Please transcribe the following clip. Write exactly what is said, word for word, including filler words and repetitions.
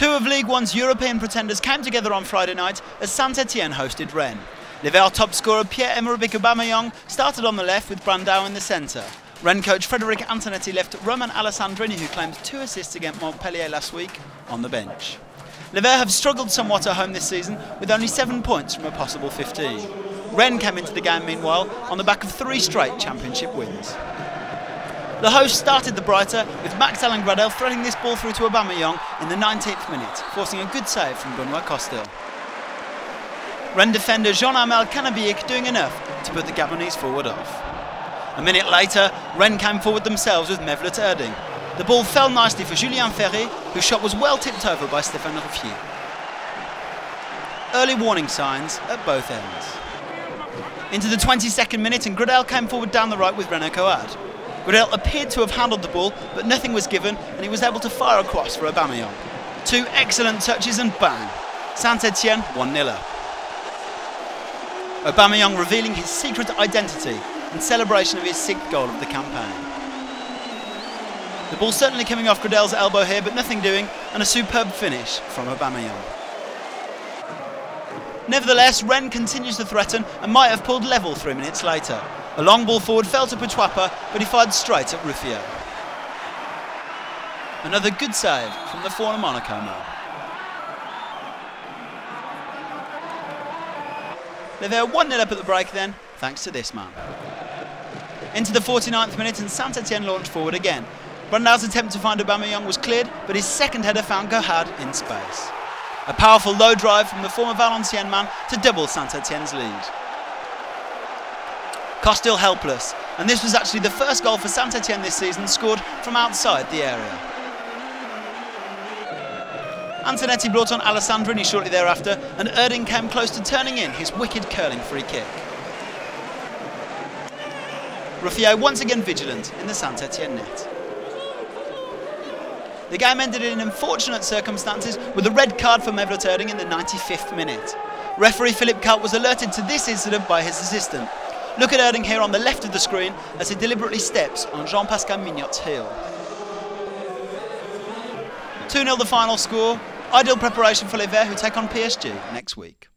Two of League One's European pretenders came together on Friday night as Saint-Etienne hosted Rennes. Liverpool top scorer Pierre-Emerick Aubameyang started on the left with Brandao in the centre. Rennes coach Frederic Antonetti left Roman Alessandrini, who claimed two assists against Montpellier last week, on the bench. Liverpool have struggled somewhat at home this season, with only seven points from a possible fifteen. Rennes came into the game meanwhile on the back of three straight championship wins. The hosts started the brighter, with Max-Alain Gradel threading this ball through to Aubameyang in the nineteenth minute, forcing a good save from Benoit Costil. Rennes defender Jean-Armel Kanabiek doing enough to put the Gabonese forward off. A minute later, Rennes came forward themselves with Mevlut Erding. The ball fell nicely for Julien Ferry, whose shot was well tipped over by Stéphane Ruffier. Early warning signs at both ends. Into the twenty-second minute, and Gradel came forward down the right with Renaud Cohade. Gradel appeared to have handled the ball, but nothing was given, and he was able to fire across for Aubameyang. Two excellent touches and bang! Saint-Etienne one nil up. Aubameyang revealing his secret identity in celebration of his sixth goal of the campaign. The ball certainly coming off Gradel's elbow here, but nothing doing, and a superb finish from Aubameyang. Nevertheless, Rennes continues to threaten and might have pulled level three minutes later. A long ball forward fell to Pitroipa, but he fired straight at Ruffier. Another good save from the former Monaco man. They're one nil up at the break then, thanks to this man. Into the forty-ninth minute, and Saint-Etienne launched forward again. Brandao's attempt to find Aubameyang was cleared, but his second header found Cohade in space. A powerful low drive from the former Valenciennes man to double Saint-Etienne's lead. Costil helpless, and this was actually the first goal for Saint-Etienne this season scored from outside the area. Antonetti brought on Alessandrini shortly thereafter, and Erding came close to turning in his wicked curling free kick. Ruffier once again vigilant in the Saint-Etienne net. The game ended in unfortunate circumstances with a red card for Mevlut Erding in the ninety-fifth minute. Referee Philippe Kalt was alerted to this incident by his assistant. Look at Erding here on the left of the screen as he deliberately steps on Jean-Pascal Mignot's heel. two nil the final score. Ideal preparation for Liverpool, who take on P S G next week.